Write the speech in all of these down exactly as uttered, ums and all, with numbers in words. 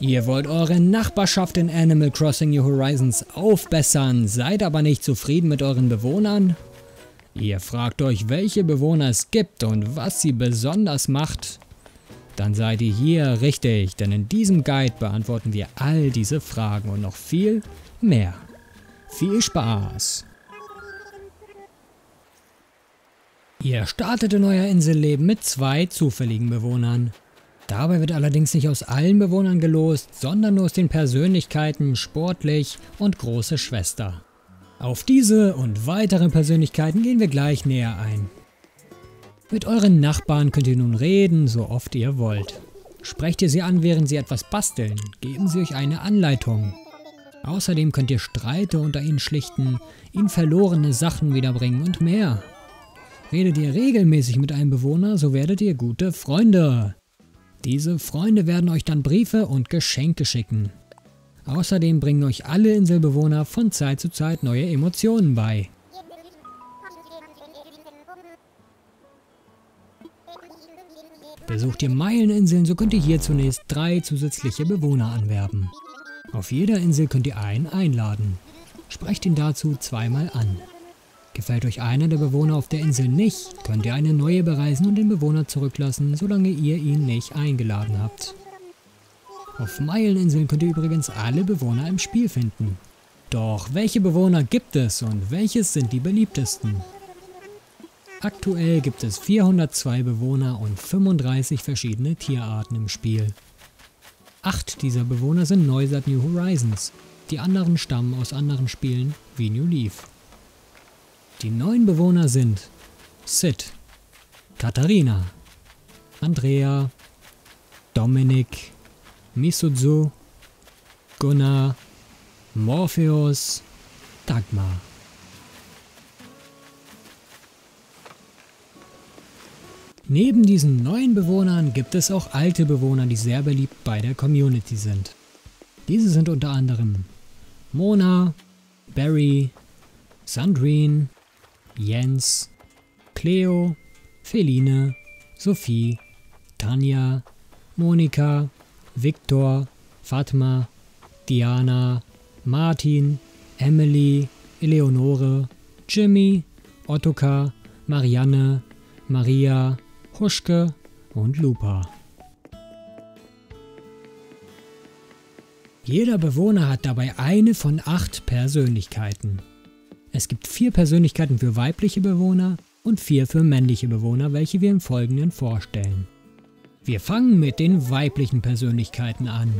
Ihr wollt eure Nachbarschaft in Animal Crossing New Horizons aufbessern, seid aber nicht zufrieden mit euren Bewohnern? Ihr fragt euch, welche Bewohner es gibt und was sie besonders macht? Dann seid ihr hier richtig, denn in diesem Guide beantworten wir all diese Fragen und noch viel mehr. Viel Spaß! Ihr startet in euer Inselleben mit zwei zufälligen Bewohnern. Dabei wird allerdings nicht aus allen Bewohnern gelost, sondern nur aus den Persönlichkeiten Sportlich und Große Schwester. Auf diese und weitere Persönlichkeiten gehen wir gleich näher ein. Mit euren Nachbarn könnt ihr nun reden, so oft ihr wollt. Sprecht ihr sie an, während sie etwas basteln, geben sie euch eine Anleitung. Außerdem könnt ihr Streite unter ihnen schlichten, ihnen verlorene Sachen wiederbringen und mehr. Redet ihr regelmäßig mit einem Bewohner, so werdet ihr gute Freunde. Diese Freunde werden euch dann Briefe und Geschenke schicken. Außerdem bringen euch alle Inselbewohner von Zeit zu Zeit neue Emotionen bei. Besucht ihr Meileninseln, so könnt ihr hier zunächst drei zusätzliche Bewohner anwerben. Auf jeder Insel könnt ihr einen einladen. Sprecht ihn dazu zweimal an. Gefällt euch einer der Bewohner auf der Insel nicht, könnt ihr eine neue bereisen und den Bewohner zurücklassen, solange ihr ihn nicht eingeladen habt. Auf Meileninseln könnt ihr übrigens alle Bewohner im Spiel finden. Doch welche Bewohner gibt es und welches sind die beliebtesten? Aktuell gibt es vierhundertzwei Bewohner und fünfunddreißig verschiedene Tierarten im Spiel. Acht dieser Bewohner sind neu seit New Horizons, die anderen stammen aus anderen Spielen wie New Leaf. Die neuen Bewohner sind Sid, Katharina, Andrea, Dominik, Misuzu, Gunnar, Morpheus, Dagmar. Neben diesen neuen Bewohnern gibt es auch alte Bewohner, die sehr beliebt bei der Community sind. Diese sind unter anderem Mona, Barry, Sandrine, Jens, Cleo, Feline, Sophie, Tanja, Monika, Viktor, Fatma, Diana, Martin, Emily, Eleonore, Jimmy, Ottokar, Marianne, Maria, Huschke und Lupa. Jeder Bewohner hat dabei eine von acht Persönlichkeiten. Es gibt vier Persönlichkeiten für weibliche Bewohner und vier für männliche Bewohner, welche wir im Folgenden vorstellen. Wir fangen mit den weiblichen Persönlichkeiten an.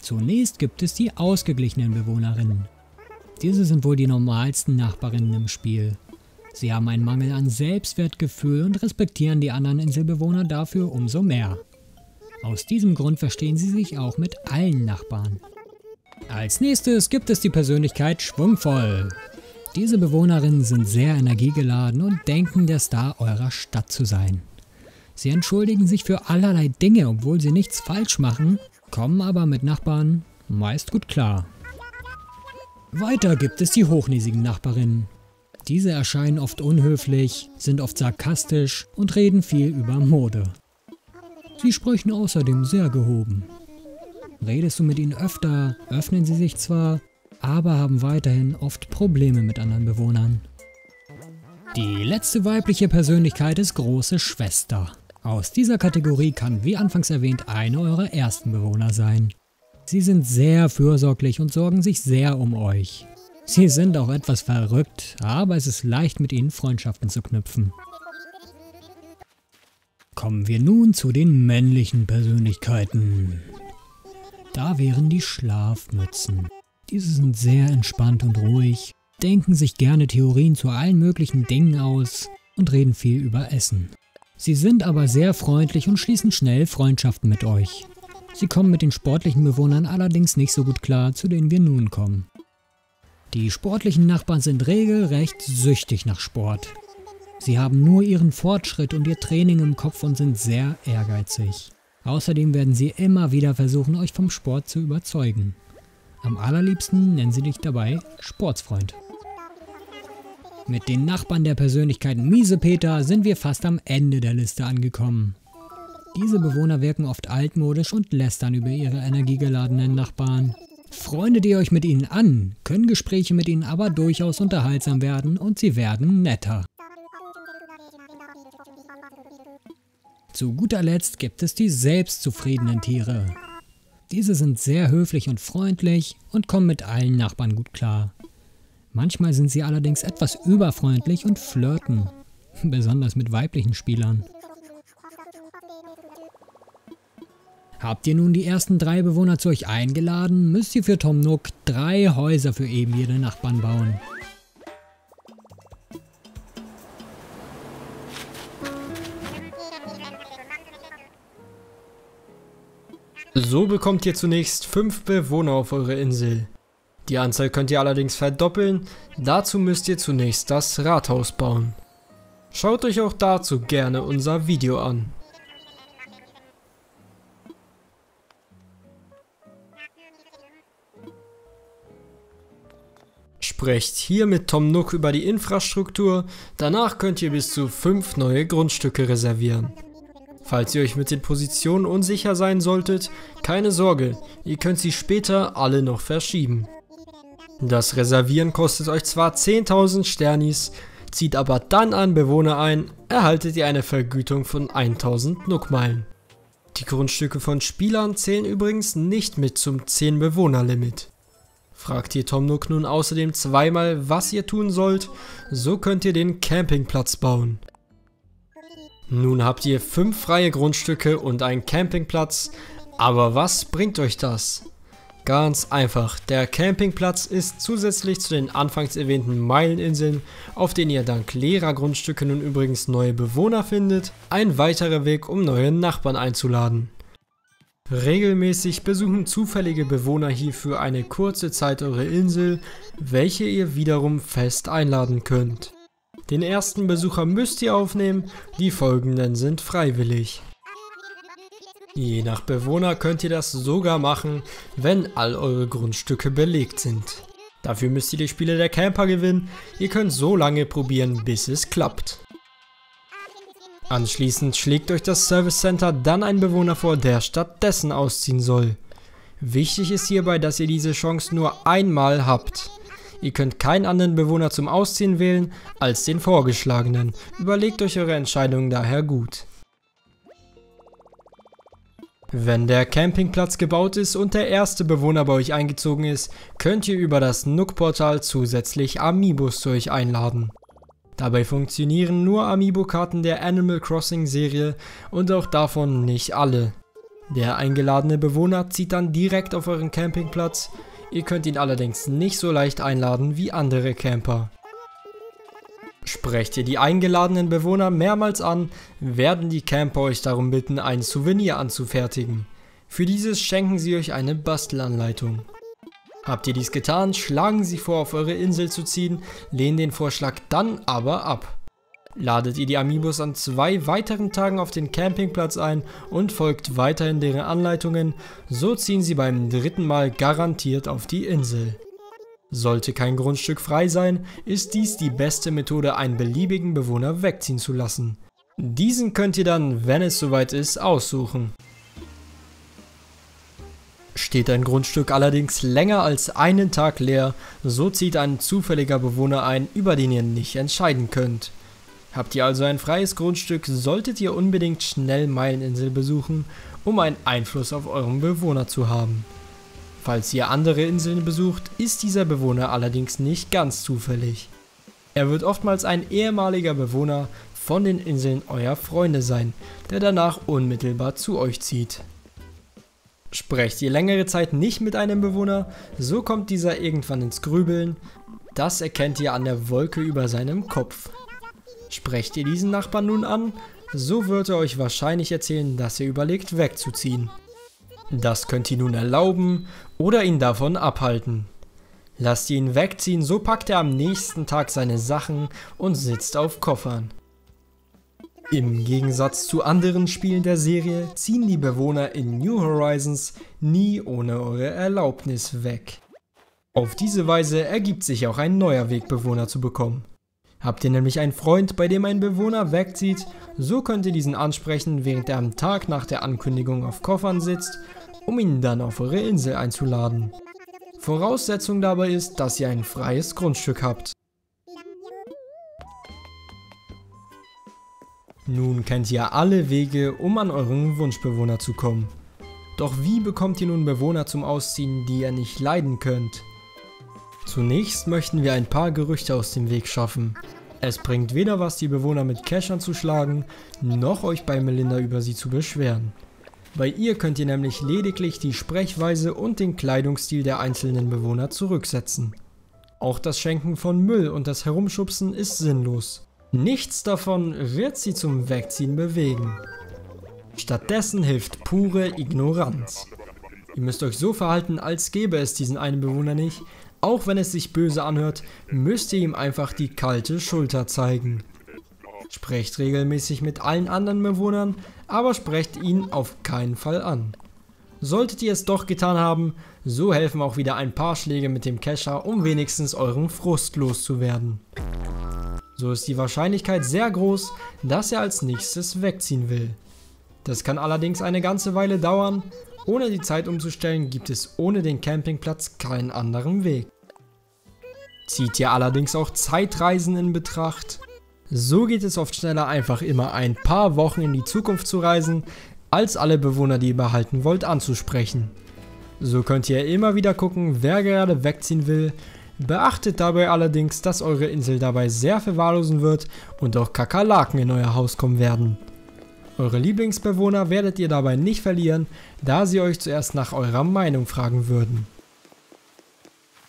Zunächst gibt es die ausgeglichenen Bewohnerinnen. Diese sind wohl die normalsten Nachbarinnen im Spiel. Sie haben einen Mangel an Selbstwertgefühl und respektieren die anderen Inselbewohner dafür umso mehr. Aus diesem Grund verstehen sie sich auch mit allen Nachbarn. Als nächstes gibt es die Persönlichkeit Schwungvoll. Diese Bewohnerinnen sind sehr energiegeladen und denken, der Star eurer Stadt zu sein. Sie entschuldigen sich für allerlei Dinge, obwohl sie nichts falsch machen, kommen aber mit Nachbarn meist gut klar. Weiter gibt es die hochnäsigen Nachbarinnen. Diese erscheinen oft unhöflich, sind oft sarkastisch und reden viel über Mode. Sie sprechen außerdem sehr gehoben. Redest du mit ihnen öfter, öffnen sie sich zwar, aber haben weiterhin oft Probleme mit anderen Bewohnern. Die letzte weibliche Persönlichkeit ist Große Schwester. Aus dieser Kategorie kann, wie anfangs erwähnt, eine eurer ersten Bewohner sein. Sie sind sehr fürsorglich und sorgen sich sehr um euch. Sie sind auch etwas verrückt, aber es ist leicht, mit ihnen Freundschaften zu knüpfen. Kommen wir nun zu den männlichen Persönlichkeiten. Da wären die Schlafmützen. Diese sind sehr entspannt und ruhig, denken sich gerne Theorien zu allen möglichen Dingen aus und reden viel über Essen. Sie sind aber sehr freundlich und schließen schnell Freundschaften mit euch. Sie kommen mit den sportlichen Bewohnern allerdings nicht so gut klar, zu denen wir nun kommen. Die sportlichen Nachbarn sind regelrecht süchtig nach Sport. Sie haben nur ihren Fortschritt und ihr Training im Kopf und sind sehr ehrgeizig. Außerdem werden sie immer wieder versuchen, euch vom Sport zu überzeugen. Am allerliebsten nennen sie dich dabei Sportsfreund. Mit den Nachbarn der Persönlichkeit Miesepeter sind wir fast am Ende der Liste angekommen. Diese Bewohner wirken oft altmodisch und lästern über ihre energiegeladenen Nachbarn. Freundet ihr euch mit ihnen an, können Gespräche mit ihnen aber durchaus unterhaltsam werden und sie werden netter. Zu guter Letzt gibt es die selbstzufriedenen Tiere. Diese sind sehr höflich und freundlich und kommen mit allen Nachbarn gut klar. Manchmal sind sie allerdings etwas überfreundlich und flirten, besonders mit weiblichen Spielern. Habt ihr nun die ersten drei Bewohner zu euch eingeladen, müsst ihr für Tom Nook drei Häuser für eben jede Nachbarn bauen. So bekommt ihr zunächst fünf Bewohner auf eure Insel. Die Anzahl könnt ihr allerdings verdoppeln, dazu müsst ihr zunächst das Rathaus bauen. Schaut euch auch dazu gerne unser Video an. Sprecht hier mit Tom Nook über die Infrastruktur, danach könnt ihr bis zu fünf neue Grundstücke reservieren. Falls ihr euch mit den Positionen unsicher sein solltet, keine Sorge, ihr könnt sie später alle noch verschieben. Das Reservieren kostet euch zwar zehntausend Sternis, zieht aber dann an Bewohner ein, erhaltet ihr eine Vergütung von tausend Nookmeilen. Die Grundstücke von Spielern zählen übrigens nicht mit zum zehn Bewohner Limit. Fragt ihr Tom Nook nun außerdem zweimal, was ihr tun sollt, so könnt ihr den Campingplatz bauen. Nun habt ihr fünf freie Grundstücke und einen Campingplatz, aber was bringt euch das? Ganz einfach, der Campingplatz ist zusätzlich zu den anfangs erwähnten Meileninseln, auf denen ihr dank leerer Grundstücke nun übrigens neue Bewohner findet, ein weiterer Weg, um neue Nachbarn einzuladen. Regelmäßig besuchen zufällige Bewohner hierfür eine kurze Zeit eure Insel, welche ihr wiederum fest einladen könnt. Den ersten Besucher müsst ihr aufnehmen, die folgenden sind freiwillig. Je nach Bewohner könnt ihr das sogar machen, wenn all eure Grundstücke belegt sind. Dafür müsst ihr die Spiele der Camper gewinnen, ihr könnt so lange probieren, bis es klappt. Anschließend schlägt euch das Service Center dann einen Bewohner vor, der stattdessen ausziehen soll. Wichtig ist hierbei, dass ihr diese Chance nur einmal habt. Ihr könnt keinen anderen Bewohner zum Ausziehen wählen als den vorgeschlagenen. Überlegt euch eure Entscheidung daher gut. Wenn der Campingplatz gebaut ist und der erste Bewohner bei euch eingezogen ist, könnt ihr über das Nook-Portal zusätzlich Amiibos zu euch einladen. Dabei funktionieren nur Amiibo-Karten der Animal Crossing-Serie und auch davon nicht alle. Der eingeladene Bewohner zieht dann direkt auf euren Campingplatz, ihr könnt ihn allerdings nicht so leicht einladen wie andere Camper. Sprecht ihr die eingeladenen Bewohner mehrmals an, werden die Camper euch darum bitten, ein Souvenir anzufertigen. Für dieses schenken sie euch eine Bastelanleitung. Habt ihr dies getan, schlagen sie vor, auf eure Insel zu ziehen, lehnen den Vorschlag dann aber ab. Ladet ihr die Amiibos an zwei weiteren Tagen auf den Campingplatz ein und folgt weiterhin deren Anleitungen, so ziehen sie beim dritten Mal garantiert auf die Insel. Sollte kein Grundstück frei sein, ist dies die beste Methode, einen beliebigen Bewohner wegziehen zu lassen. Diesen könnt ihr dann, wenn es soweit ist, aussuchen. Steht ein Grundstück allerdings länger als einen Tag leer, so zieht ein zufälliger Bewohner ein, über den ihr nicht entscheiden könnt. Habt ihr also ein freies Grundstück, solltet ihr unbedingt schnell Meileninsel besuchen, um einen Einfluss auf euren Bewohner zu haben. Falls ihr andere Inseln besucht, ist dieser Bewohner allerdings nicht ganz zufällig. Er wird oftmals ein ehemaliger Bewohner von den Inseln eurer Freunde sein, der danach unmittelbar zu euch zieht. Sprecht ihr längere Zeit nicht mit einem Bewohner, so kommt dieser irgendwann ins Grübeln. Das erkennt ihr an der Wolke über seinem Kopf. Sprecht ihr diesen Nachbarn nun an, so wird er euch wahrscheinlich erzählen, dass ihr überlegt, wegzuziehen. Das könnt ihr nun erlauben oder ihn davon abhalten. Lasst ihr ihn wegziehen, so packt er am nächsten Tag seine Sachen und sitzt auf Koffern. Im Gegensatz zu anderen Spielen der Serie ziehen die Bewohner in New Horizons nie ohne eure Erlaubnis weg. Auf diese Weise ergibt sich auch ein neuer Weg, Bewohner zu bekommen. Habt ihr nämlich einen Freund, bei dem ein Bewohner wegzieht, so könnt ihr diesen ansprechen, während er am Tag nach der Ankündigung auf Koffern sitzt, um ihn dann auf eure Insel einzuladen. Voraussetzung dabei ist, dass ihr ein freies Grundstück habt. Nun kennt ihr alle Wege, um an euren Wunschbewohner zu kommen. Doch wie bekommt ihr nun Bewohner zum Ausziehen, die ihr nicht leiden könnt? Zunächst möchten wir ein paar Gerüchte aus dem Weg schaffen. Es bringt weder was, die Bewohner mit Cash anzuschlagen, noch euch bei Melinda über sie zu beschweren. Bei ihr könnt ihr nämlich lediglich die Sprechweise und den Kleidungsstil der einzelnen Bewohner zurücksetzen. Auch das Schenken von Müll und das Herumschubsen ist sinnlos. Nichts davon wird sie zum Wegziehen bewegen. Stattdessen hilft pure Ignoranz. Ihr müsst euch so verhalten, als gäbe es diesen einen Bewohner nicht. Auch wenn es sich böse anhört, müsst ihr ihm einfach die kalte Schulter zeigen. Sprecht regelmäßig mit allen anderen Bewohnern, aber sprecht ihn auf keinen Fall an. Solltet ihr es doch getan haben, so helfen auch wieder ein paar Schläge mit dem Kescher, um wenigstens euren Frust loszuwerden. So ist die Wahrscheinlichkeit sehr groß, dass er als nächstes wegziehen will. Das kann allerdings eine ganze Weile dauern. Ohne die Zeit umzustellen, gibt es ohne den Campingplatz keinen anderen Weg. Zieht ihr allerdings auch Zeitreisen in Betracht? So geht es oft schneller, einfach immer ein paar Wochen in die Zukunft zu reisen, als alle Bewohner, die ihr behalten wollt, anzusprechen. So könnt ihr immer wieder gucken, wer gerade wegziehen will. Beachtet dabei allerdings, dass eure Insel dabei sehr verwahrlosen wird und auch Kakerlaken in euer Haus kommen werden. Eure Lieblingsbewohner werdet ihr dabei nicht verlieren, da sie euch zuerst nach eurer Meinung fragen würden.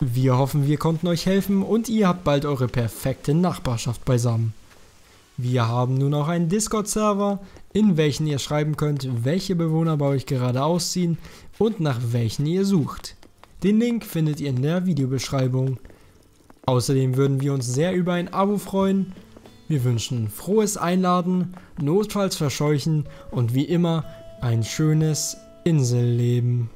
Wir hoffen, wir konnten euch helfen und ihr habt bald eure perfekte Nachbarschaft beisammen. Wir haben nun auch einen Discord-Server, in welchen ihr schreiben könnt, welche Bewohner bei euch gerade ausziehen und nach welchen ihr sucht. Den Link findet ihr in der Videobeschreibung. Außerdem würden wir uns sehr über ein Abo freuen. Wir wünschen frohes Einladen, notfalls verscheuchen und wie immer ein schönes Inselleben.